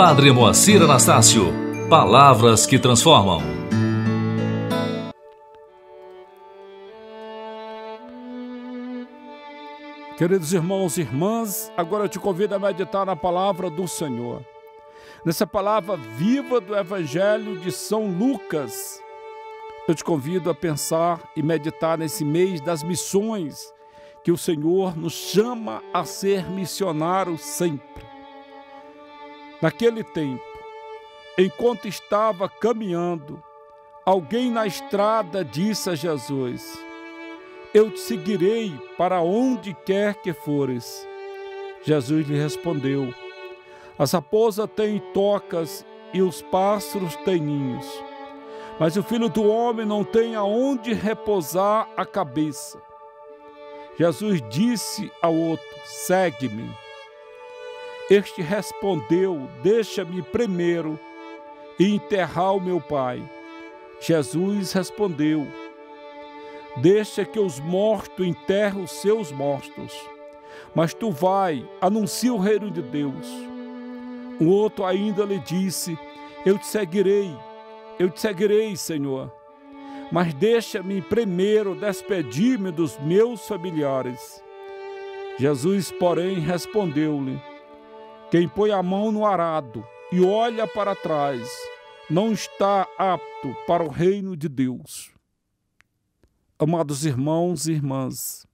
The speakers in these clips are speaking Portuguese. Padre Moacir Anastácio, palavras que transformam. Queridos irmãos e irmãs, agora eu te convido a meditar na palavra do Senhor. Nessa palavra viva do Evangelho de São Lucas, eu te convido a pensar e meditar nesse mês das missões, que o Senhor nos chama a ser missionários sempre. Naquele tempo, enquanto estava caminhando, alguém na estrada disse a Jesus: "Eu te seguirei para onde quer que fores." Jesus lhe respondeu: "As raposas têm tocas e os pássaros têm ninhos, mas o Filho do Homem não tem aonde repousar a cabeça." Jesus disse ao outro: "Segue-me." Este respondeu: "Deixa-me primeiro e enterrar o meu pai." Jesus respondeu: "Deixa que os mortos enterrem os seus mortos, mas tu vai, anuncia o reino de Deus." O outro ainda lhe disse: Eu te seguirei, Senhor, mas deixa-me primeiro despedir-me dos meus familiares." Jesus, porém, respondeu-lhe: "Quem põe a mão no arado e olha para trás, não está apto para o reino de Deus." Amados irmãos e irmãs,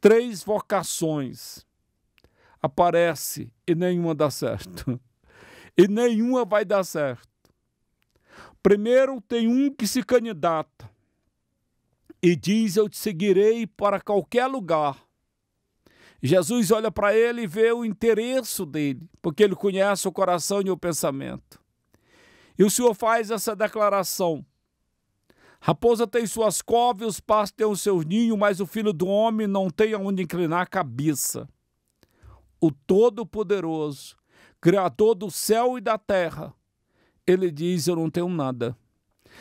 três vocações aparecem e nenhuma dá certo. E nenhuma vai dar certo. Primeiro tem um que se candidata e diz: "Eu te seguirei para qualquer lugar." Jesus olha para ele e vê o interesse dele, porque ele conhece o coração e o pensamento. E o Senhor faz essa declaração: "Raposa tem suas covas, os pássaros têm os seus ninhos, mas o Filho do Homem não tem aonde inclinar a cabeça." O Todo-Poderoso, Criador do céu e da terra, ele diz: "Eu não tenho nada."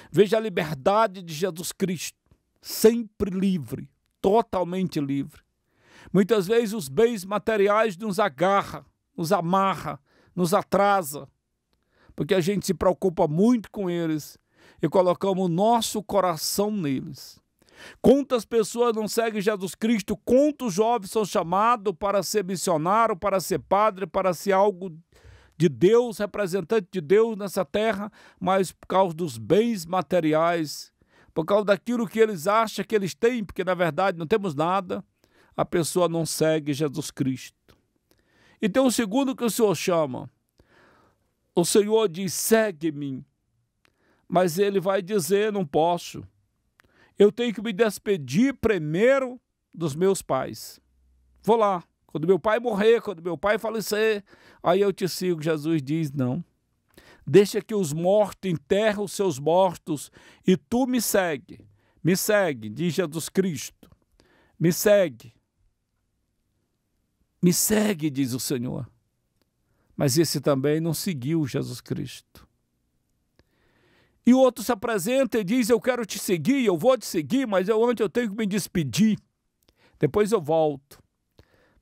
Veja a liberdade de Jesus Cristo, sempre livre, totalmente livre. Muitas vezes os bens materiais nos agarram, nos amarram, nos atrasam, porque a gente se preocupa muito com eles e colocamos o nosso coração neles. Quantas pessoas não seguem Jesus Cristo? Quantos jovens são chamados para ser missionário, para ser padre, para ser algo de Deus, representante de Deus nessa terra, mas por causa dos bens materiais, por causa daquilo que eles acham que eles têm, porque na verdade não temos nada, a pessoa não segue Jesus Cristo. E tem um segundo que o Senhor chama. O Senhor diz: "Segue-me." Mas ele vai dizer: "Não posso. Eu tenho que me despedir primeiro dos meus pais. Vou lá. Quando meu pai morrer, quando meu pai falecer, aí eu te sigo." Jesus diz: "Não. Deixa que os mortos enterrem os seus mortos e tu me segue." Me segue, diz Jesus Cristo. Me segue. Me segue, diz o Senhor. Mas esse também não seguiu Jesus Cristo. E o outro se apresenta e diz: "Eu quero te seguir, eu vou te seguir, mas antes eu tenho que me despedir. Depois eu volto."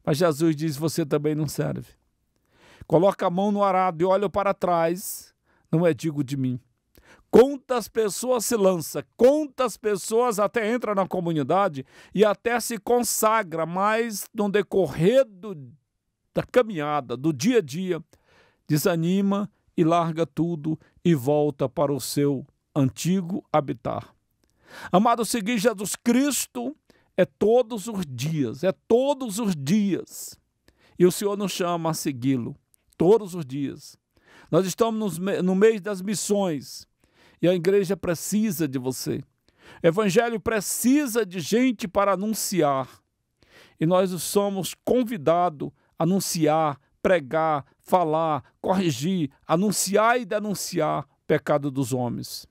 Mas Jesus diz: "Você também não serve. Coloca a mão no arado e olha para trás, não é digo de mim." Quantas pessoas se lançam, quantas pessoas até entram na comunidade e até se consagram, mas no decorrer da caminhada, do dia a dia, desanima e larga tudo e volta para o seu antigo habitar. Amado, seguir Jesus Cristo é todos os dias, é todos os dias. E o Senhor nos chama a segui-lo, todos os dias. Nós estamos no mês das missões e a igreja precisa de você. O Evangelho precisa de gente para anunciar. E nós somos convidados a anunciar, pregar, falar, corrigir, anunciar e denunciar o pecado dos homens.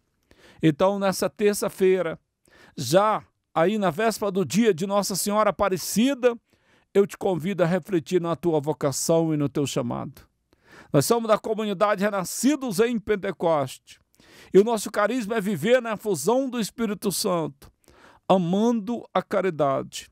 Então, nessa terça-feira, já aí na véspera do dia de Nossa Senhora Aparecida, eu te convido a refletir na tua vocação e no teu chamado. Nós somos da comunidade Renascidos em Pentecostes. E o nosso carisma é viver na fusão do Espírito Santo, amando a caridade,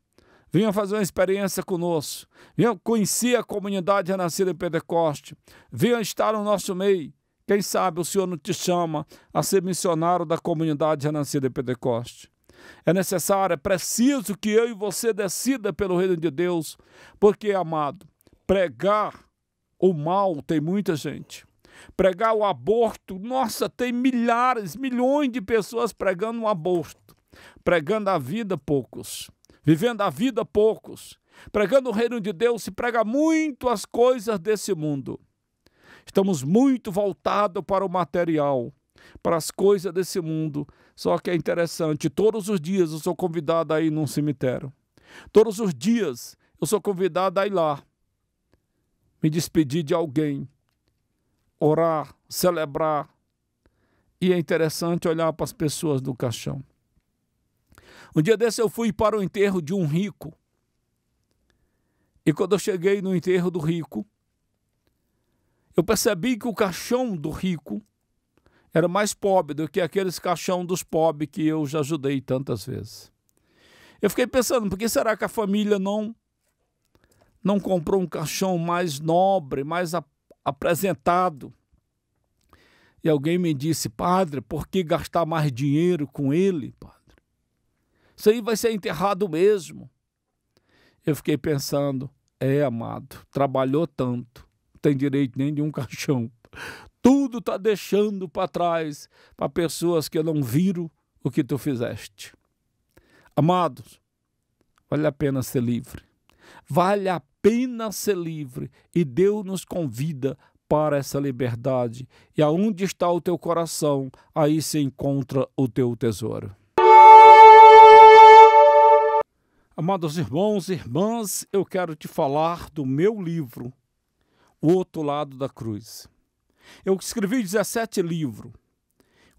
Venha fazer uma experiência conosco. Venha conhecer a comunidade Renascida em Pentecoste. Venha estar no nosso meio. Quem sabe o Senhor não te chama a ser missionário da comunidade Renascida em Pentecoste. É necessário, é preciso que eu e você decida pelo reino de Deus, porque, amado, pregar o mal tem muita gente. Pregar o aborto, nossa, tem milhares, milhões de pessoas pregando o aborto. Pregando a vida, poucos. Vivendo a vida, poucos. Pregando o reino de Deus, se prega muito as coisas desse mundo. Estamos muito voltados para o material, para as coisas desse mundo. Só que é interessante, todos os dias eu sou convidado a ir num cemitério. Todos os dias eu sou convidado a ir lá, me despedir de alguém, orar, celebrar. E é interessante olhar para as pessoas do caixão. Um dia desse eu fui para o enterro de um rico. E quando eu cheguei no enterro do rico, eu percebi que o caixão do rico era mais pobre do que aqueles caixão dos pobres que eu já ajudei tantas vezes. Eu fiquei pensando, por que será que a família não comprou um caixão mais nobre, mais apresentado? E alguém me disse, padre, por que gastar mais dinheiro com ele, padre? Isso aí vai ser enterrado mesmo. Eu fiquei pensando, amado, trabalhou tanto, não tem direito nem de um caixão. Tudo está deixando para trás, para pessoas que não viram o que tu fizeste. Amados, vale a pena ser livre. Vale a pena ser livre. E Deus nos convida para essa liberdade. E aonde está o teu coração, aí se encontra o teu tesouro. Amados irmãos e irmãs, eu quero te falar do meu livro, O Outro Lado da Cruz. Eu escrevi 17 livros.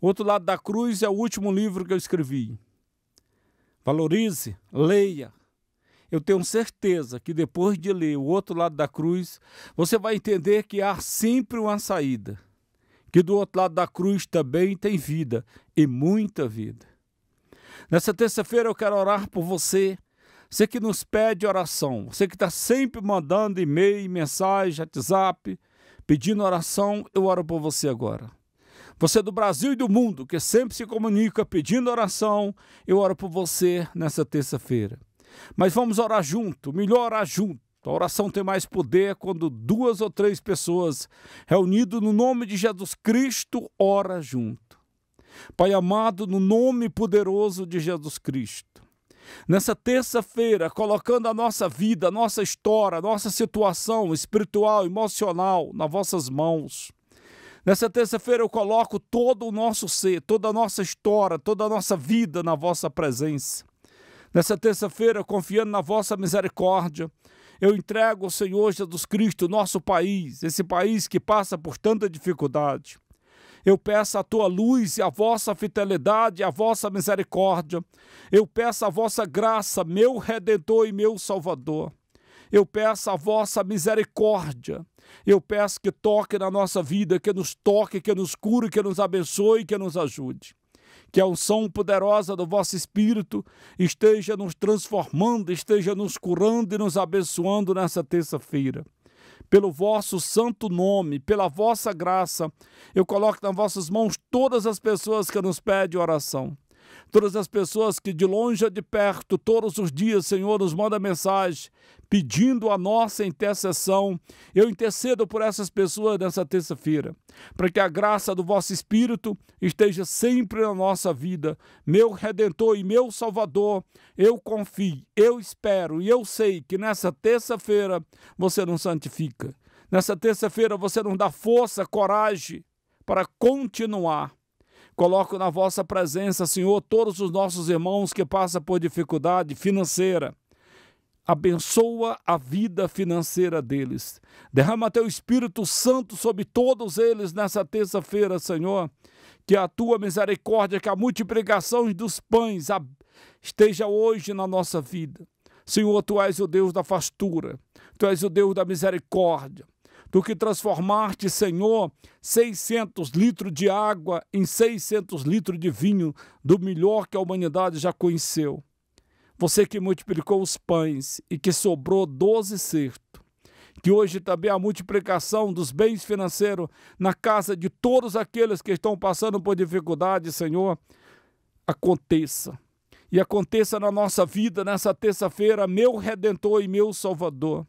O Outro Lado da Cruz é o último livro que eu escrevi. Valorize, leia. Eu tenho certeza que depois de ler O Outro Lado da Cruz, você vai entender que há sempre uma saída, que do outro lado da cruz também tem vida, e muita vida. Nessa terça-feira eu quero orar por você, você que nos pede oração, você que está sempre mandando e-mail, mensagem, WhatsApp, pedindo oração, eu oro por você agora. Você do Brasil e do mundo, que sempre se comunica pedindo oração, eu oro por você nessa terça-feira. Mas vamos orar junto, melhor orar junto. A oração tem mais poder quando 2 ou 3 pessoas reunidas no nome de Jesus Cristo oram junto. Pai amado, no nome poderoso de Jesus Cristo. Nessa terça-feira, colocando a nossa vida, a nossa história, a nossa situação espiritual, emocional, nas vossas mãos. Nessa terça-feira eu coloco todo o nosso ser, toda a nossa história, toda a nossa vida na vossa presença. Nessa terça-feira, confiando na vossa misericórdia, eu entrego ao Senhor Jesus Cristo nosso país, esse país que passa por tanta dificuldade. Eu peço a tua luz e a vossa fidelidade, a vossa misericórdia. Eu peço a vossa graça, meu Redentor e meu Salvador. Eu peço a vossa misericórdia. Eu peço que toque na nossa vida, que nos toque, que nos cure, que nos abençoe, que nos ajude. Que a unção poderosa do vosso Espírito esteja nos transformando, esteja nos curando e nos abençoando nessa terça-feira. Pelo vosso santo nome, pela vossa graça, eu coloco nas vossas mãos todas as pessoas que nos pedem oração. Todas as pessoas que de longe ou de perto, todos os dias, Senhor, nos manda mensagem pedindo a nossa intercessão. Eu intercedo por essas pessoas nessa terça-feira, para que a graça do vosso Espírito esteja sempre na nossa vida. Meu Redentor e meu Salvador, eu confio, eu espero e eu sei que nessa terça-feira você nos santifica. Nessa terça-feira você nos dá força, coragem para continuar. Coloco na vossa presença, Senhor, todos os nossos irmãos que passam por dificuldade financeira. Abençoa a vida financeira deles. Derrama teu Espírito Santo sobre todos eles nessa terça-feira, Senhor. Que a tua misericórdia, que a multiplicação dos pães esteja hoje na nossa vida. Senhor, tu és o Deus da fartura, tu és o Deus da misericórdia. Tu que transformaste, Senhor, 600 litros de água em 600 litros de vinho, do melhor que a humanidade já conheceu. Você que multiplicou os pães e que sobrou 12 cestos, que hoje também a multiplicação dos bens financeiros na casa de todos aqueles que estão passando por dificuldade, Senhor, aconteça. E aconteça na nossa vida, nessa terça-feira, meu Redentor e meu Salvador.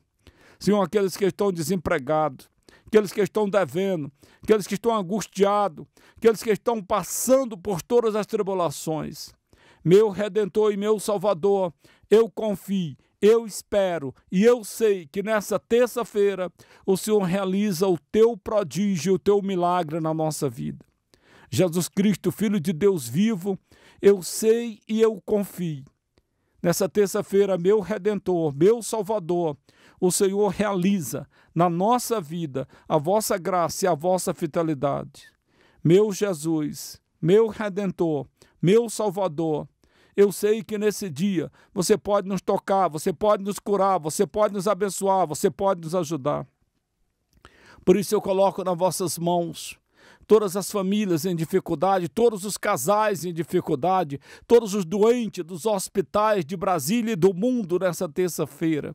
Senhor, aqueles que estão desempregados, aqueles que estão devendo, aqueles que estão angustiados, aqueles que estão passando por todas as tribulações. Meu Redentor e meu Salvador, eu confio, eu espero e eu sei que nessa terça-feira o Senhor realiza o teu prodígio, o teu milagre na nossa vida. Jesus Cristo, Filho de Deus vivo, eu sei e eu confio. Nessa terça-feira, meu Redentor, meu Salvador, o Senhor realiza na nossa vida a vossa graça e a vossa fidelidade. Meu Jesus, meu Redentor, meu Salvador, eu sei que nesse dia você pode nos tocar, você pode nos curar, você pode nos abençoar, você pode nos ajudar. Por isso eu coloco nas vossas mãos todas as famílias em dificuldade, todos os casais em dificuldade, todos os doentes dos hospitais de Brasília e do mundo nessa terça-feira.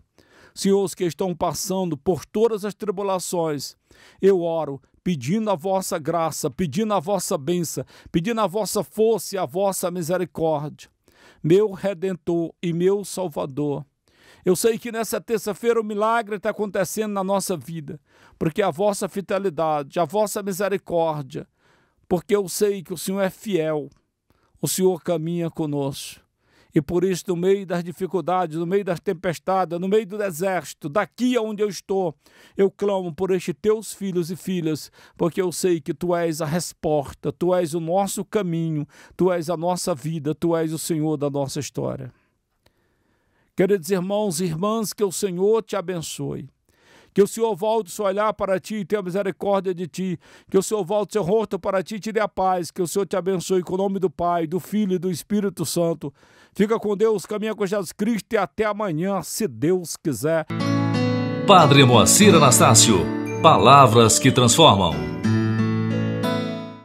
Senhor, os que estão passando por todas as tribulações, eu oro pedindo a vossa graça, pedindo a vossa bênção, pedindo a vossa força e a vossa misericórdia. Meu Redentor e meu Salvador, eu sei que nessa terça-feira o milagre está acontecendo na nossa vida, porque a vossa fidelidade, a vossa misericórdia, porque eu sei que o Senhor é fiel, o Senhor caminha conosco. E por isso, no meio das dificuldades, no meio das tempestades, no meio do deserto, daqui aonde eu estou, eu clamo por estes teus filhos e filhas, porque eu sei que tu és a resposta, tu és o nosso caminho, tu és a nossa vida, tu és o Senhor da nossa história. Queridos irmãos e irmãs, que o Senhor te abençoe. Que o Senhor volte o seu olhar para ti e tenha misericórdia de ti. Que o Senhor volte o seu rosto para ti e te dê a paz. Que o Senhor te abençoe com o nome do Pai, do Filho e do Espírito Santo. Fica com Deus, caminha com Jesus Cristo e até amanhã, se Deus quiser. Padre Moacir Anastácio. Palavras que transformam.